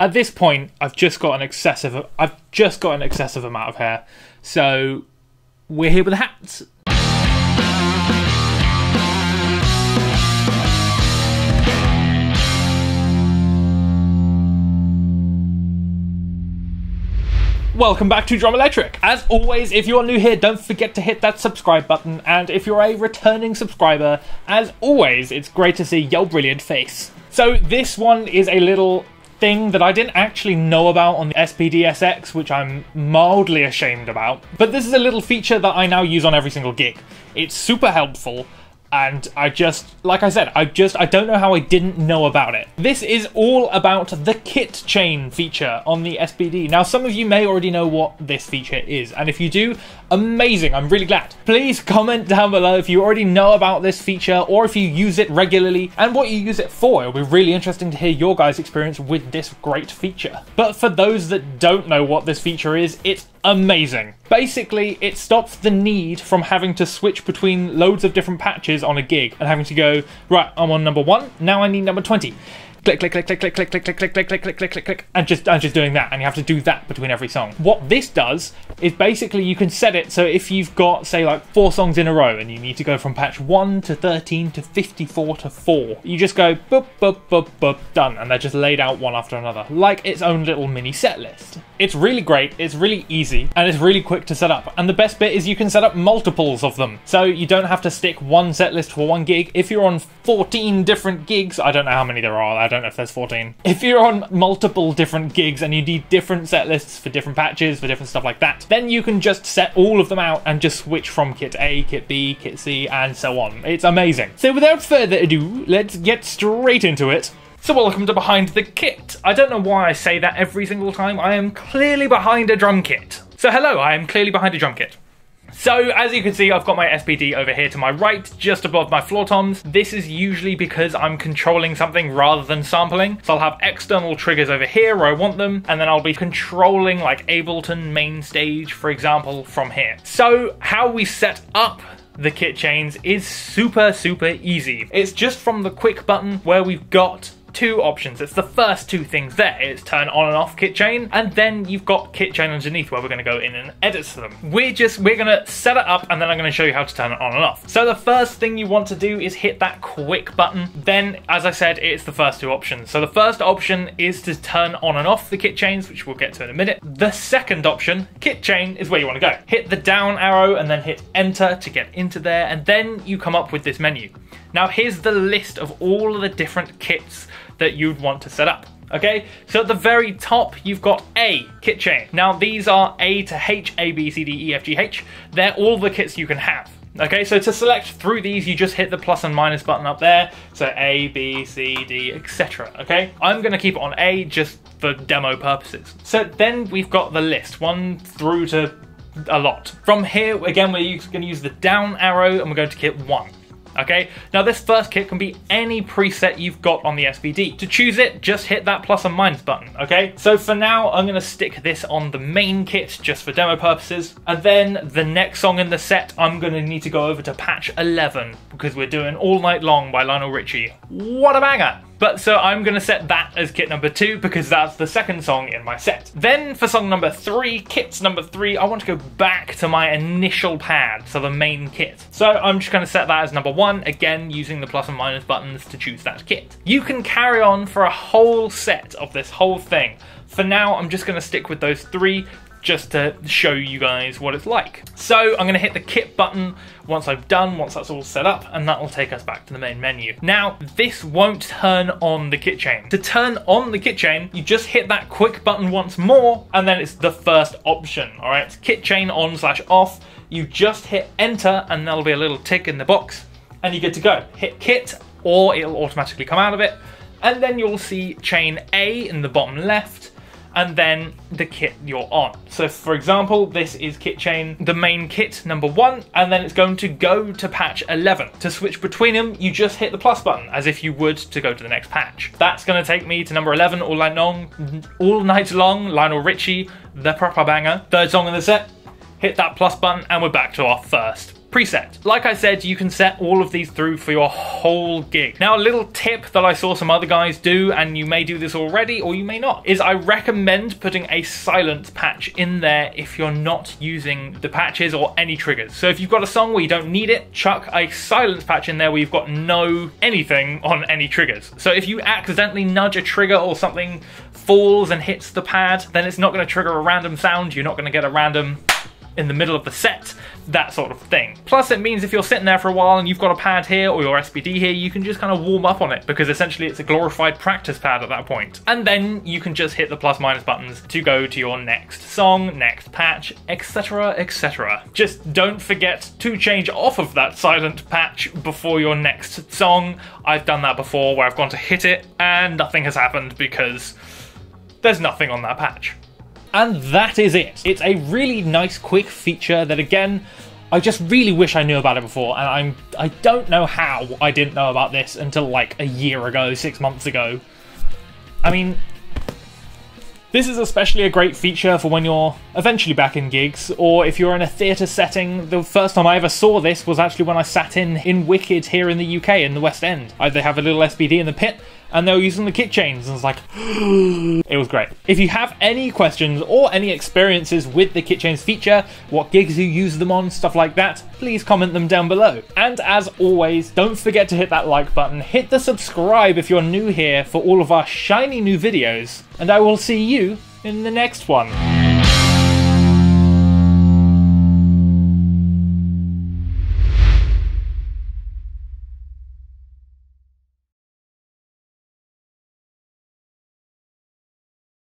At this point, I've just got an excessive amount of hair. So we're here with the hats. Welcome back to Drum Electric. As always, if you are new here, don't forget to hit that subscribe button, and if you're a returning subscriber, as always, it's great to see your brilliant face. So this one is a little thing that I didn't actually know about on the SPD-SX, which I'm mildly ashamed about, but this is a little feature that I now use on every single gig. It's super helpful. And I don't know how I didn't know about it. This is all about the kit chain feature on the SPD. Now, some of you may already know what this feature is, and if you do, amazing, I'm really glad. Please comment down below if you already know about this feature or if you use it regularly and what you use it for. It'll be really interesting to hear your guys' experience with this great feature. But for those that don't know what this feature is, it's amazing. Basically, it stops the need from having to switch between loads of different patches on a gig and having to go, right, I'm on number 1, now I need number 20. Click, click, click, click, click, click, click, click, click, click, click, click, click, click, click, and just doing that, and you have to do that between every song. What this does is basically you can set it so if you've got, say, like 4 songs in a row and you need to go from patch 1 to 13 to 54 to 4, you just go boop, boop, boop, boop, done, and they're just laid out one after another, like its own little mini set list. It's really great, it's really easy, and it's really quick to set up, and the best bit is you can set up multiples of them, so you don't have to stick one set list for one gig. If you're on 14 different gigs, I don't know how many there are, I don't know if there's 14. If you're on multiple different gigs and you need different set lists for different patches, for different stuff like that, then you can just set all of them out and just switch from kit A, kit B, kit C, and so on. It's amazing. So without further ado, let's get straight into it. So welcome to Behind the Kit. I don't know why I say that every single time. I am clearly behind a drum kit. So hello, I am clearly behind a drum kit. So, as you can see, I've got my SPD over here to my right, just above my floor toms. This is usually because I'm controlling something rather than sampling. So I'll have external triggers over here where I want them, and then I'll be controlling like Ableton, Mainstage, for example, from here. So, how we set up the kit chains is super, super easy. It's just from the quick button where we've got two options. It's the first two things there. It's turn on and off kit chain, and then you've got kit chain underneath where we're going to go in and edit them. We're going to set it up, and then I'm going to show you how to turn it on and off. So the first thing you want to do is hit that quick button. Then, as I said, it's the first two options. So the first option is to turn on and off the kit chains, which we'll get to in a minute. The second option, kit chain, is where you want to go. Hit the down arrow and then hit enter to get into there, and then you come up with this menu. Now here's the list of all of the different kits that you'd want to set up. Okay, so at the very top, you've got A, kit chain. Now these are A to H, A, B, C, D, E, F, G, H. They're all the kits you can have. Okay, so to select through these, you just hit the plus and minus button up there. So A, B, C, D, etc. Okay, I'm gonna keep it on A just for demo purposes. So then we've got the list, 1 through to a lot. From here, again, we're gonna use the down arrow and we're going to kit 1. Okay, now this first kit can be any preset you've got on the SPD. To choose it, just hit that plus and minus button, okay? So for now, I'm gonna stick this on the main kit just for demo purposes. And then the next song in the set, I'm gonna need to go over to patch 11 because we're doing All Night Long by Lionel Richie. What a banger! But so I'm gonna set that as kit number 2 because that's the second song in my set. Then for song number 3, kits number 3, I want to go back to my initial pad, so the main kit. So I'm just gonna set that as number 1, again, using the plus and minus buttons to choose that kit. You can carry on for a whole set of this whole thing. For now, I'm just gonna stick with those 3 just to show you guys what it's like. So I'm gonna hit the kit button once that's all set up, and that will take us back to the main menu. Now, this won't turn on the kit chain. To turn on the kit chain, you just hit that quick button once more, and then it's the first option, all right? It's kit chain on/off. You just hit enter, and there'll be a little tick in the box, and you get to go. Hit kit, or it'll automatically come out of it, and then you'll see chain A in the bottom left, and then the kit you're on. So for example, this is kit chain, the main kit number 1, and then it's going to go to patch 11. To switch between them, you just hit the plus button as if you would to go to the next patch. That's gonna take me to number 11, All Night Long, Lionel Richie, the proper banger. Third song in the set, hit that plus button, and we're back to our first preset. Like I said, you can set all of these through for your whole gig. Now, a little tip that I saw some other guys do, and you may do this already or you may not, is I recommend putting a silence patch in there if you're not using the patches or any triggers. So if you've got a song where you don't need it, chuck a silence patch in there where you've got no anything on any triggers. So if you accidentally nudge a trigger or something falls and hits the pad, then it's not going to trigger a random sound. You're not going to get a random in the middle of the set, that sort of thing. Plus, it means if you're sitting there for a while and you've got a pad here or your SPD here, you can just kind of warm up on it, because essentially it's a glorified practice pad at that point. And then you can just hit the plus minus buttons to go to your next song, next patch, etc, etc. Just don't forget to change off of that silent patch before your next song. I've done that before where I've gone to hit it and nothing has happened because there's nothing on that patch. And that is it. It's a really nice quick feature that, again, I just really wish I knew about it before, and I don't know how I didn't know about this until like a year ago, 6 months ago. I mean, this is especially a great feature for when you're eventually back in gigs, or if you're in a theatre setting. The first time I ever saw this was actually when I sat in Wicked here in the UK, in the West End. They have a little SPD in the pit, and they were using the kit chains, and it's like, it was great. If you have any questions or any experiences with the kit chains feature, what gigs you use them on, stuff like that, please comment them down below. And as always, don't forget to hit that like button, hit the subscribe if you're new here for all of our shiny new videos, and I will see you in the next one.